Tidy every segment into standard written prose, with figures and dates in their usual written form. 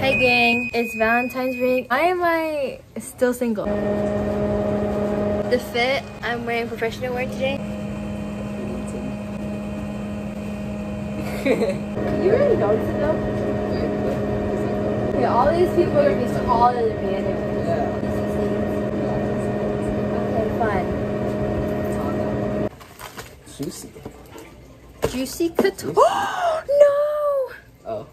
Hey gang, it's Valentine's week. Why am I still single? The fit, I'm wearing professional wear today. You really notice it though? Yeah, all these people are just all in the band. Okay, fun. Juicy. Juicy Couture. Oh no! Oh.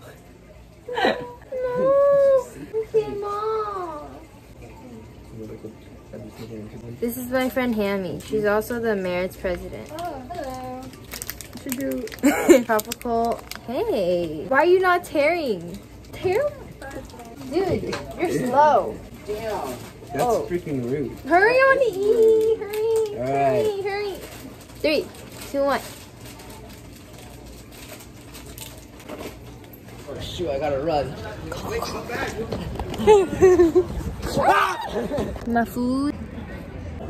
This is my friend Hammy. She's also the Merit's president. Oh, hello. What you do? Tropical. Hey. Why are you not tearing? Tear? Dude, you're slow. Damn. That's freaking rude. Hurry on to eat. Hurry. All right. Hurry. 3, 2, 1. Oh shoot, I gotta run. My food.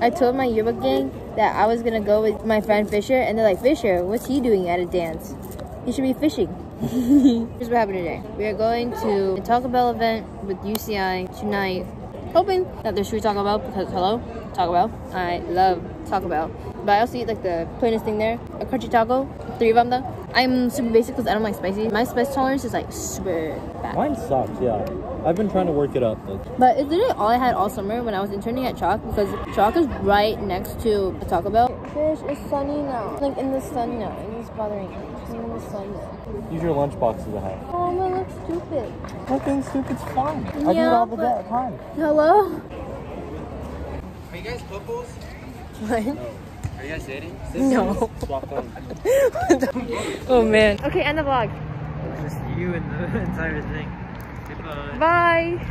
I told my yearbook gang that I was gonna go with my friend Fisher, and they're like, Fisher, what's he doing at a dance? He should be fishing. Here's what happened today. We are going to a Taco Bell event with UCI tonight, hoping that there's free Taco Bell because, hello, Taco Bell. I love Taco Bell. But I also eat like the plainest thing there, a crunchy taco, 3 of them though. I'm super basic because I don't like spicy. My spice tolerance is like super bad. Mine sucks, yeah. I've been trying to work it up. But it's literally all I had all summer when I was interning at Chalk, because Chalk is right next to the Taco Bell. Fish, it's sunny now. Like in the sun now. And it's bothering me. It's in the sun now. Use your lunchbox as a hat. Oh, I'm gonna look stupid. Looking stupid's fine. Yeah, I do it all the time. Hello? Are you guys couples? What? No. Are you guys dating? No. Oh man. Okay, end the vlog. It was just you and the entire thing. Goodbye. Bye.